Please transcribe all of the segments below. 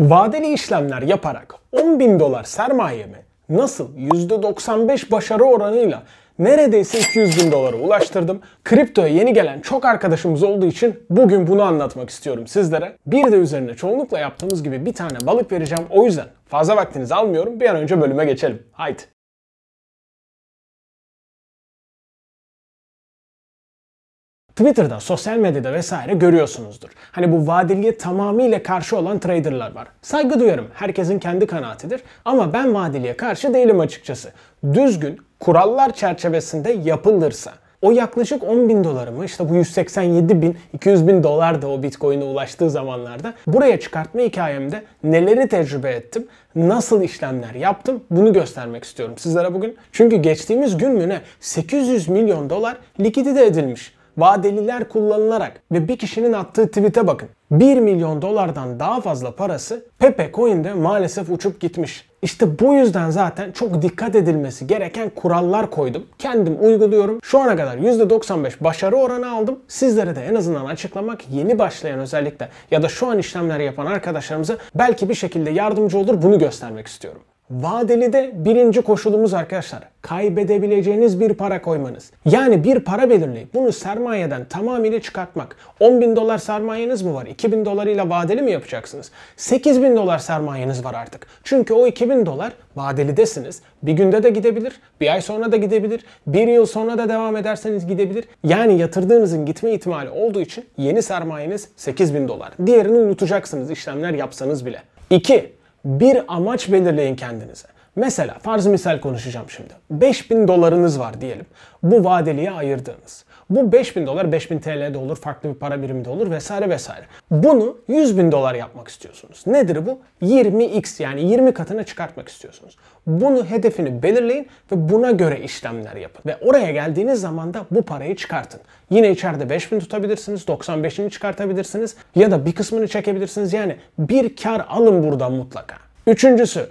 Vadeli işlemler yaparak 10.000 dolar sermayemi nasıl %95 başarı oranıyla neredeyse 200.000 dolara ulaştırdım? Kriptoya yeni gelen çok arkadaşımız olduğu için bugün bunu anlatmak istiyorum sizlere. Bir de üzerine çoğunlukla yaptığımız gibi bir tane balık vereceğim. O yüzden fazla vaktinizi almıyorum. Bir an önce bölüme geçelim. Haydi. Twitter'da, sosyal medyada vesaire görüyorsunuzdur. Hani bu vadeliye tamamıyla karşı olan traderlar var. Saygı duyarım, herkesin kendi kanaatidir ama ben vadeliye karşı değilim açıkçası. Düzgün, kurallar çerçevesinde yapılırsa. O yaklaşık 10.000 dolarımı, işte bu 187.000-200.000 dolar da o Bitcoin'e ulaştığı zamanlarda buraya çıkartma hikayemde neleri tecrübe ettim, nasıl işlemler yaptım bunu göstermek istiyorum sizlere bugün. Çünkü geçtiğimiz gün mü ne 800 milyon dolar likidite edilmiş. Vadeliler kullanılarak ve bir kişinin attığı tweet'e bakın. 1 milyon dolardan daha fazla parası Pepe Coin'de maalesef uçup gitmiş. İşte bu yüzden zaten çok dikkat edilmesi gereken kurallar koydum. Kendim uyguluyorum. Şu ana kadar %95 başarı oranı aldım. Sizlere de en azından açıklamak yeni başlayan özellikle ya da şu an işlemler yapan arkadaşlarımıza belki bir şekilde yardımcı olur bunu göstermek istiyorum. Vadeli'de birinci koşulumuz arkadaşlar kaybedebileceğiniz bir para koymanız. Yani bir para belirleyip bunu sermayeden tamamıyla çıkartmak. 10.000 dolar sermayeniz mi var? 2.000 dolarıyla vadeli mi yapacaksınız? 8.000 dolar sermayeniz var artık. Çünkü o 2.000 dolar vadelidesiniz. Bir günde de gidebilir, bir ay sonra da gidebilir, bir yıl sonra da devam ederseniz gidebilir. Yani yatırdığınızın gitme ihtimali olduğu için yeni sermayeniz 8.000 dolar. Diğerini unutacaksınız işlemler yapsanız bile. 2. Bir amaç belirleyin kendinize. Mesela farz misal konuşacağım şimdi. 5.000 dolarınız var diyelim. Bu vadeliye ayırdığınız. Bu 5.000 dolar 5.000 TL de olur, farklı bir para birimi de olur vesaire vesaire. Bunu 100.000 dolar yapmak istiyorsunuz. Nedir bu? 20x yani 20 katına çıkartmak istiyorsunuz. Bunu hedefini belirleyin ve buna göre işlemler yapın. Ve oraya geldiğiniz zaman da bu parayı çıkartın. Yine içeride 5.000 tutabilirsiniz, 95'ini çıkartabilirsiniz ya da bir kısmını çekebilirsiniz. Yani bir kar alın buradan mutlaka. Üçüncüsü,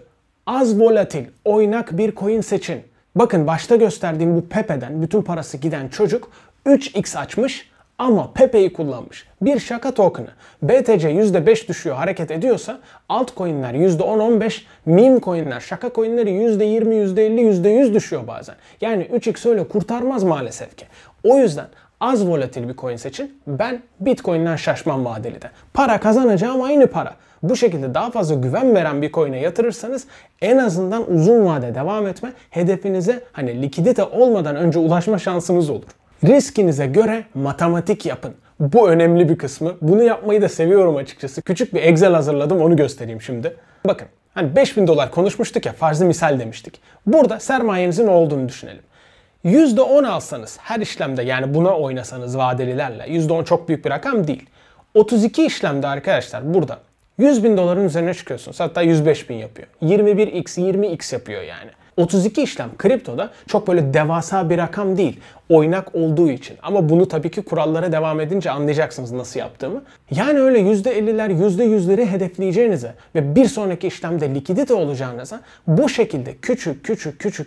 az volatil, oynak bir coin seçin. Bakın başta gösterdiğim bu Pepe'den bütün parası giden çocuk 3x açmış ama Pepe'yi kullanmış. Bir şaka token'ı. BTC %5 düşüyor hareket ediyorsa altcoin'ler %10-15, meme coin'ler, şaka coin'leri %20, %50, %100 düşüyor bazen. Yani 3x öyle kurtarmaz maalesef ki. O yüzden az volatil bir coin seçin. Ben Bitcoin'den şaşmam vadelide. Para kazanacağım aynı para. Bu şekilde daha fazla güven veren bir coin'e yatırırsanız en azından uzun vade devam etme hedefinize hani likidite olmadan önce ulaşma şansınız olur. Riskinize göre matematik yapın. Bu önemli bir kısmı. Bunu yapmayı da seviyorum açıkçası. Küçük bir Excel hazırladım onu göstereyim şimdi. Bakın hani 5.000 dolar konuşmuştuk ya farzı misal demiştik. Burada sermayenizin olduğunu düşünelim. %10 alsanız her işlemde yani buna oynasanız vadelilerle %10 çok büyük bir rakam değil. 32 işlemde arkadaşlar burada 100.000 doların üzerine çıkıyorsunuz hatta 105.000 yapıyor. 21x 20x yapıyor yani. 32 işlem kriptoda çok böyle devasa bir rakam değil oynak olduğu için ama bunu tabii ki kurallara devam edince anlayacaksınız nasıl yaptığımı. Yani öyle %50'ler %100'leri hedefleyeceğinize ve bir sonraki işlemde likidite olacağınıza bu şekilde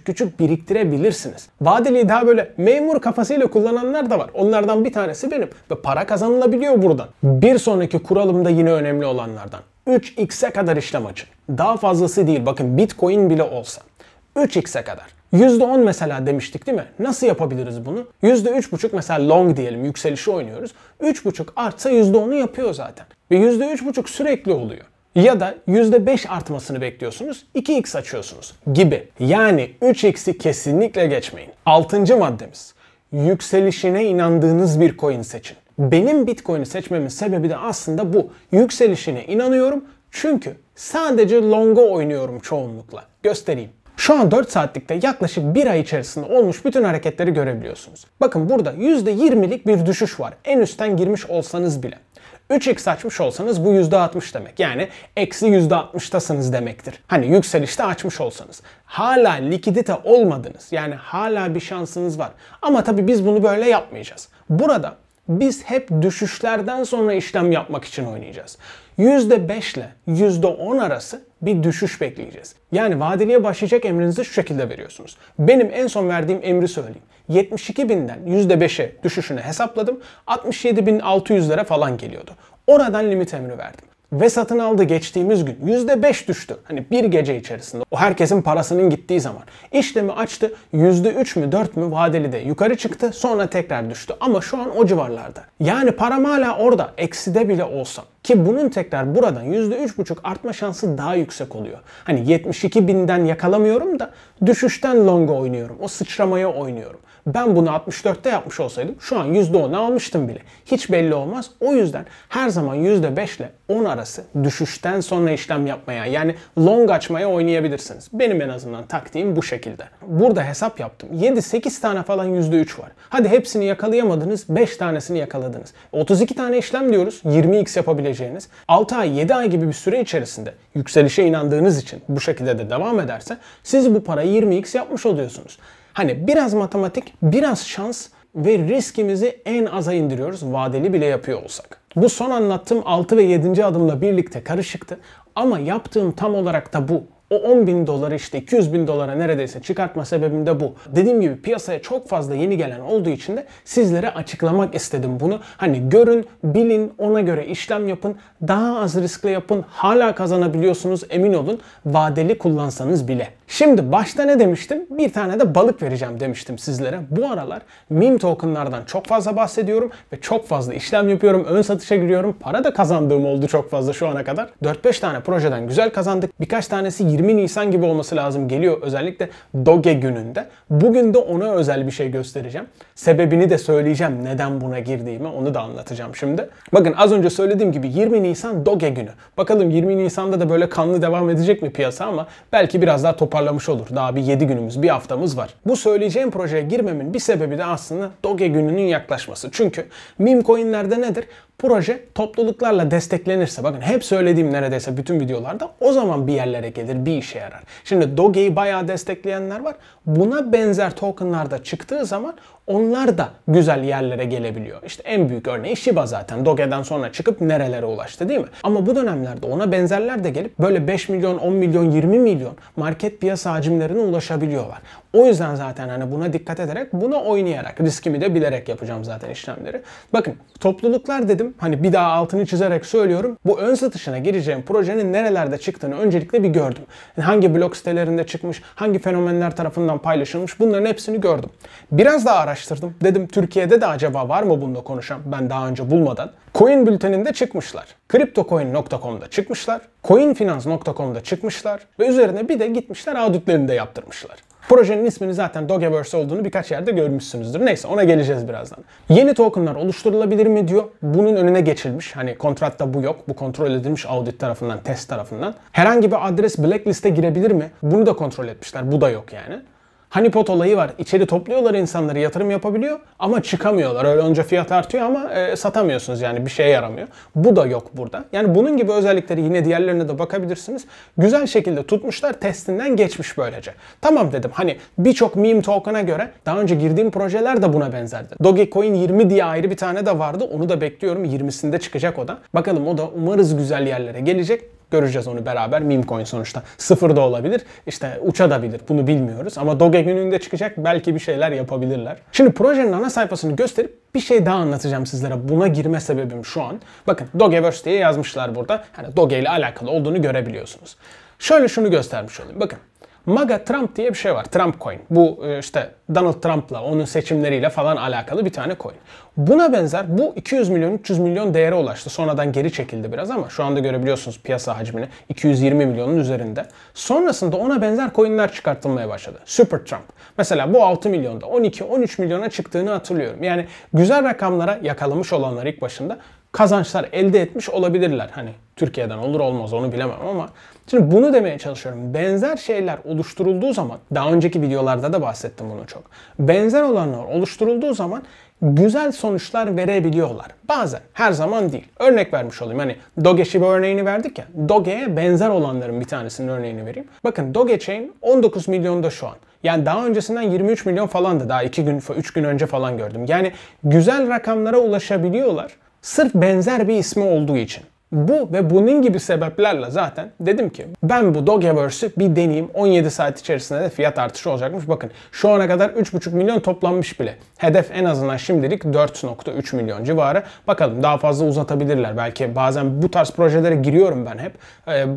küçük biriktirebilirsiniz. Vadeliyi daha böyle memur kafasıyla kullananlar da var. Onlardan bir tanesi benim ve para kazanılabiliyor buradan. Bir sonraki kuralımda yine önemli olanlardan 3x'e kadar işlem açın. Daha fazlası değil bakın Bitcoin bile olsa. 3x'e kadar. %10 mesela demiştik değil mi? Nasıl yapabiliriz bunu? %3,5 mesela long diyelim yükselişi oynuyoruz. 3,5 artsa %10'u yapıyor zaten. Ve %3,5 sürekli oluyor. Ya da %5 artmasını bekliyorsunuz. 2x açıyorsunuz gibi. Yani 3x'i kesinlikle geçmeyin. 6. maddemiz. Yükselişine inandığınız bir coin seçin. Benim Bitcoin'i seçmemin sebebi de aslında bu. Yükselişine inanıyorum. Çünkü sadece long'a oynuyorum çoğunlukla. Göstereyim. Şu an 4 saatlikte yaklaşık 1 ay içerisinde olmuş bütün hareketleri görebiliyorsunuz. Bakın burada %20'lik bir düşüş var. En üstten girmiş olsanız bile. 3x açmış olsanız bu %60 demek. Yani eksi %60'tasınız demektir. Hani yükselişte açmış olsanız. Hala likidite olmadınız. Yani hala bir şansınız var. Ama tabii biz bunu böyle yapmayacağız. Burada biz hep düşüşlerden sonra işlem yapmak için oynayacağız. %5 ile %10 arası bir düşüş bekleyeceğiz. Yani vadeliye başlayacak emrinizi şu şekilde veriyorsunuz. Benim en son verdiğim emri söyleyeyim. 72.000'den %5'e düşüşünü hesapladım. 67.600'lere falan geliyordu. Oradan limit emri verdim. ve satın aldı geçtiğimiz gün %5 düştü. Hani bir gece içerisinde o herkesin parasının gittiği zaman. İşlemi açtı, %3 mü 4 mü vadeli de yukarı çıktı, sonra tekrar düştü ama şu an o civarlarda. Yani param hala orada, ekside bile olsa. Ki bunun tekrar buradan %3,5 artma şansı daha yüksek oluyor. Hani 72.000'den yakalamıyorum da düşüşten longa oynuyorum. O sıçramaya oynuyorum. Ben bunu 64'te yapmış olsaydım şu an %10'a almıştım bile. Hiç belli olmaz. O yüzden her zaman %5 ile 10 arası düşüşten sonra işlem yapmaya, yani long açmaya oynayabilirsiniz. Benim en azından taktiğim bu şekilde. Burada hesap yaptım. 7-8 tane falan %3 var. Hadi hepsini yakalayamadınız, 5 tanesini yakaladınız. 32 tane işlem diyoruz. 20x yapabileceğiniz. 6 ay 7 ay gibi bir süre içerisinde yükselişe inandığınız için bu şekilde de devam ederse siz bu parayı 20x yapmış oluyorsunuz. Hani biraz matematik, biraz şans ve riskimizi en aza indiriyoruz vadeli bile yapıyor olsak. Bu son anlattığım 6 ve 7. adımla birlikte karışıktı ama yaptığım tam olarak da bu. O 10.000 doları işte 200.000 dolara neredeyse çıkartma sebebim de bu. Dediğim gibi piyasaya çok fazla yeni gelen olduğu için de sizlere açıklamak istedim bunu. Hani görün, bilin, ona göre işlem yapın. Daha az riskle yapın. Hala kazanabiliyorsunuz, emin olun. Vadeli kullansanız bile. Şimdi başta ne demiştim? Bir tane de balık vereceğim demiştim sizlere. Bu aralar meme tokenlardan çok fazla bahsediyorum ve çok fazla işlem yapıyorum. Ön satışa giriyorum. Para da kazandığım oldu çok fazla şu ana kadar. 4-5 tane projeden güzel kazandık. Birkaç tanesi 20 Nisan gibi olması lazım geliyor. Özellikle Doge gününde. Bugün de ona özel bir şey göstereceğim. Sebebini de söyleyeceğim. Neden buna girdiğimi onu da anlatacağım şimdi. Bakın az önce söylediğim gibi 20 Nisan Doge günü. Bakalım 20 Nisan'da da böyle kanlı devam edecek mi piyasa ama belki biraz daha toparlamış olur. Daha bir 7 günümüz, bir haftamız var. Bu söyleyeceğim projeye girmemin bir sebebi de aslında Doge gününün yaklaşması. Çünkü meme coinlerde nedir? Proje topluluklarla desteklenirse, bakın hep söylediğim neredeyse bütün videolarda, o zaman bir yerlere gelir, bir işe yarar. Şimdi Doge'yi bayağı destekleyenler var. Buna benzer tokenlar da çıktığı zaman onlar da güzel yerlere gelebiliyor. İşte en büyük örneği Shiba zaten. Doge'den sonra çıkıp nerelere ulaştı değil mi? Ama bu dönemlerde ona benzerler de gelip böyle 5 milyon, 10 milyon, 20 milyon market piyasa hacimlerine ulaşabiliyorlar. O yüzden zaten hani buna dikkat ederek, buna oynayarak, riskimi de bilerek yapacağım zaten işlemleri. Bakın topluluklar dedim, hani bir daha altını çizerek söylüyorum. Bu ön satışına gireceğim projenin nerelerde çıktığını öncelikle bir gördüm. Yani hangi blog sitelerinde çıkmış, hangi fenomenler tarafından paylaşılmış, bunların hepsini gördüm. Biraz daha araştırdım. Dedim Türkiye'de de acaba var mı bunda konuşan, ben daha önce bulmadan. Coin Bülteni'nde çıkmışlar. CryptoCoin.com'da çıkmışlar. CoinFinance.com'da çıkmışlar. Ve üzerine bir de gitmişler auditlerini de yaptırmışlar. Projenin ismini zaten Dogeverse olduğunu birkaç yerde görmüşsünüzdür. Neyse ona geleceğiz birazdan. Yeni tokenlar oluşturulabilir mi diyor. Bunun önüne geçilmiş. Hani kontratta bu yok. Bu kontrol edilmiş audit tarafından, test tarafından. Herhangi bir adres blacklist'e girebilir mi? Bunu da kontrol etmişler. Bu da yok yani. Honeypot olayı var. İçeri topluyorlar insanları, yatırım yapabiliyor ama çıkamıyorlar. Öyle önce fiyat artıyor ama satamıyorsunuz yani, bir şeye yaramıyor. Bu da yok burada. Yani bunun gibi özellikleri yine diğerlerine de bakabilirsiniz. Güzel şekilde tutmuşlar, testinden geçmiş böylece. Tamam dedim, hani birçok meme token'a göre daha önce girdiğim projeler de buna benzerdi. Dogecoin 20 diye ayrı bir tane de vardı. Onu da bekliyorum. 20'sinde çıkacak o da. Bakalım o da umarız güzel yerlere gelecek. Göreceğiz onu beraber. Meme coin sonuçta. Sıfır da olabilir. İşte uça da bilir. Bunu bilmiyoruz. Ama Doge gününde çıkacak. Belki bir şeyler yapabilirler. Şimdi projenin ana sayfasını gösterip bir şey daha anlatacağım sizlere. Buna girme sebebim şu an. Bakın Dogeverse diye yazmışlar burada. Yani Doge ile alakalı olduğunu görebiliyorsunuz. Şöyle şunu göstermiş olayım. Bakın. MAGA TRUMP diye bir şey var. Trump coin. Bu işte Donald Trump'la, onun seçimleriyle falan alakalı bir tane coin. Buna benzer bu 200 milyon 300 milyon değere ulaştı. Sonradan geri çekildi biraz ama şu anda görebiliyorsunuz piyasa hacmini. 220 milyonun üzerinde. Sonrasında ona benzer coinler çıkartılmaya başladı. Super Trump. Mesela bu 6 milyonda 12-13 milyona çıktığını hatırlıyorum. Yani güzel rakamlara yakalamış olanlar ilk başında kazançlar elde etmiş olabilirler. Hani Türkiye'den olur olmaz onu bilemem ama şimdi bunu demeye çalışıyorum. Benzer şeyler oluşturulduğu zaman, daha önceki videolarda da bahsettim bunu çok. Benzer olanlar oluşturulduğu zaman güzel sonuçlar verebiliyorlar. Bazen, her zaman değil. Örnek vermiş olayım. Hani Doge Shiba örneğini verdik ya. Doge'ye benzer olanların bir tanesinin örneğini vereyim. Bakın Doge Chain 19 milyonda şu an. Yani daha öncesinden 23 milyon falandı. Daha 2 gün, 3 gün önce falan gördüm. Yani güzel rakamlara ulaşabiliyorlar. Sırf benzer bir ismi olduğu için. Bu ve bunun gibi sebeplerle zaten dedim ki ben bu Dogeverse'ü bir deneyeyim. 17 saat içerisinde de fiyat artışı olacakmış. Bakın şu ana kadar 3,5 milyon toplanmış bile. Hedef en azından şimdilik 4,3 milyon civarı. Bakalım daha fazla uzatabilirler. Belki bazen bu tarz projelere giriyorum ben hep.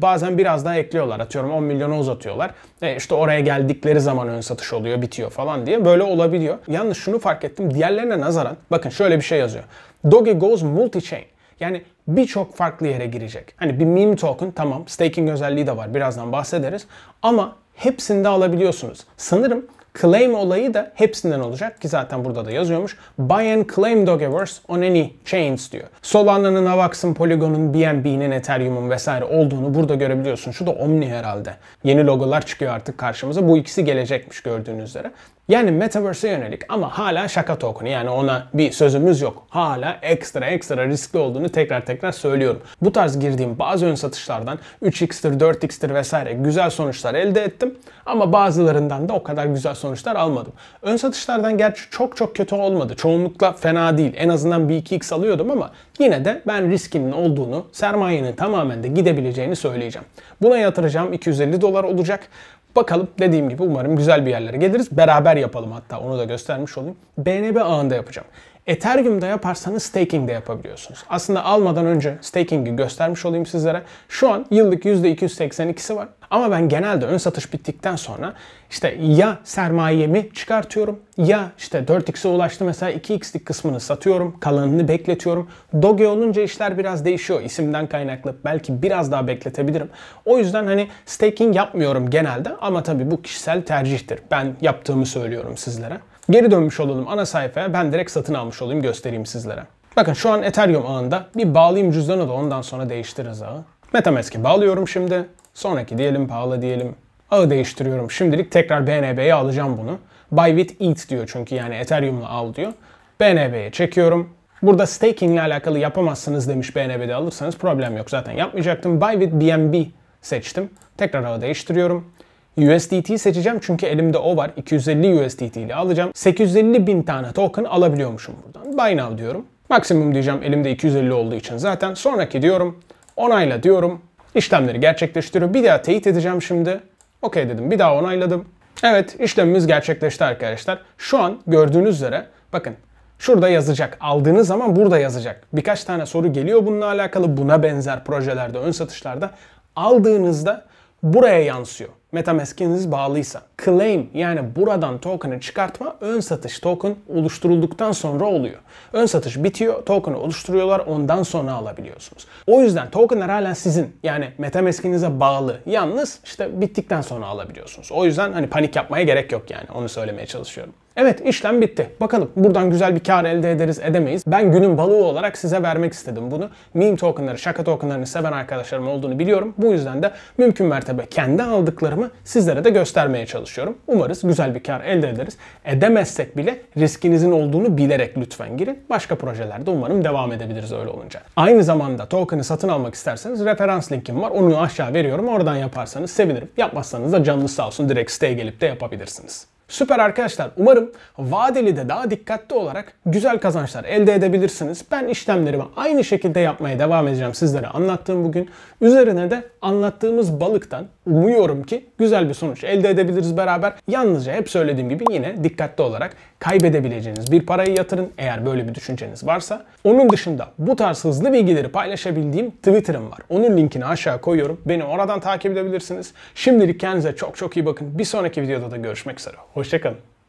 Bazen biraz daha ekliyorlar. Atıyorum 10 milyona uzatıyorlar. İşte oraya geldikleri zaman ön satış oluyor, bitiyor falan diye. Böyle olabiliyor. Yalnız şunu fark ettim. Diğerlerine nazaran bakın şöyle bir şey yazıyor. Doge goes multi-chain. Yani birçok farklı yere girecek. Hani bir meme token tamam, staking özelliği de var, birazdan bahsederiz. Ama hepsinde alabiliyorsunuz. Sanırım claim olayı da hepsinden olacak ki zaten burada da yazıyormuş. Buy and claim Dogeverse on any chains diyor. Solana'nın, Avax'ın, Polygon'un, BNB'nin, Ethereum'un vesaire olduğunu burada görebiliyorsun. Şu da Omni herhalde. Yeni logolar çıkıyor artık karşımıza. Bu ikisi gelecekmiş gördüğünüz üzere. Yani Metaverse'e yönelik ama hala şaka token'ı, yani ona bir sözümüz yok. Hala ekstra riskli olduğunu tekrar söylüyorum. Bu tarz girdiğim bazı ön satışlardan 3x'tir, 4x'tir vesaire güzel sonuçlar elde ettim. Ama bazılarından da o kadar güzel sonuçlar almadım. Ön satışlardan gerçi çok kötü olmadı. Çoğunlukla fena değil. En azından bir 2x alıyordum ama yine de ben riskinin olduğunu, sermayenin tamamen de gidebileceğini söyleyeceğim. Buna yatıracağım $250 olacak. Bakalım, dediğim gibi umarım güzel bir yerlere geliriz. Beraber yapalım, hatta onu da göstermiş olayım. BNB ağında yapacağım. Ethereum'da yaparsanız staking de yapabiliyorsunuz. Aslında almadan önce staking'i göstermiş olayım sizlere. Şu an yıllık %282'si var. Ama ben genelde ön satış bittikten sonra işte ya sermayemi çıkartıyorum ya işte 4x'e ulaştı mesela 2x'lik kısmını satıyorum. Kalanını bekletiyorum. Doge olunca işler biraz değişiyor. İsimden kaynaklı belki biraz daha bekletebilirim. O yüzden hani staking yapmıyorum genelde ama tabii bu kişisel tercihtir. Ben yaptığımı söylüyorum sizlere. Geri dönmüş olalım ana sayfaya. Ben direkt satın almış olayım, göstereyim sizlere. Bakın şu an Ethereum ağında. Bir bağlayayım cüzdanı da ondan sonra değiştiririz ağı. Metamask'i bağlıyorum şimdi. Sonraki diyelim, pahalı diyelim. Ağı değiştiriyorum. Şimdilik tekrar BNB'ye alacağım bunu. Buy with ETH diyor çünkü, yani Ethereum'la al diyor. BNB'ye çekiyorum. Burada staking ile alakalı yapamazsınız demiş, BNB'de alırsanız problem yok. Zaten yapmayacaktım. Buy with BNB seçtim. Tekrar ağı değiştiriyorum. USDT seçeceğim çünkü elimde o var. 250 USDT ile alacağım. 850 bin tane token alabiliyormuşum buradan. Buy now diyorum. Maksimum diyeceğim, elimde 250 olduğu için zaten. Sonraki diyorum. Onayla diyorum. İşlemleri gerçekleştiriyor. Bir daha teyit edeceğim şimdi. Okey dedim. Bir daha onayladım. Evet, işlemimiz gerçekleşti arkadaşlar. Şu an gördüğünüz üzere bakın. Şurada yazacak. Aldığınız zaman burada yazacak. Birkaç tane soru geliyor bununla alakalı. Buna benzer projelerde, ön satışlarda aldığınızda buraya yansıyor. MetaMask'iniz bağlıysa. Claim, yani buradan token'ı çıkartma, ön satış, token oluşturulduktan sonra oluyor. Ön satış bitiyor, token'ı oluşturuyorlar, ondan sonra alabiliyorsunuz. O yüzden token'lar hala sizin, yani MetaMask'inize bağlı. Yalnız işte bittikten sonra alabiliyorsunuz. O yüzden hani panik yapmaya gerek yok, yani onu söylemeye çalışıyorum. Evet, işlem bitti. Bakalım buradan güzel bir kar elde ederiz, edemeyiz. Ben günün balığı olarak size vermek istedim bunu. Meme token'ları, şaka token'larını seven arkadaşlarım olduğunu biliyorum. Bu yüzden de mümkün mertebe kendi aldıklarımı sizlere de göstermeye çalışıyorum. Umarız güzel bir kar elde ederiz. Edemezsek bile riskinizin olduğunu bilerek lütfen girin. Başka projelerde umarım devam edebiliriz öyle olunca. Aynı zamanda token'ı satın almak isterseniz referans linkim var. Onu aşağı veriyorum. Oradan yaparsanız sevinirim. Yapmazsanız da canınız sağ olsun, direkt siteye gelip de yapabilirsiniz. Süper arkadaşlar. Umarım vadeli de daha dikkatli olarak güzel kazançlar elde edebilirsiniz. Ben işlemlerimi aynı şekilde yapmaya devam edeceğim, sizlere anlattığım bugün. Üzerine de anlattığımız balıktan umuyorum ki güzel bir sonuç elde edebiliriz beraber. Yalnızca hep söylediğim gibi yine dikkatli olarak kaybedebileceğiniz bir parayı yatırın eğer böyle bir düşünceniz varsa. Onun dışında bu tarz hızlı bilgileri paylaşabildiğim Twitter'ım var. Onun linkini aşağı koyuyorum. Beni oradan takip edebilirsiniz. Şimdilik kendinize çok iyi bakın. Bir sonraki videoda da görüşmek üzere. Hoşçakalın.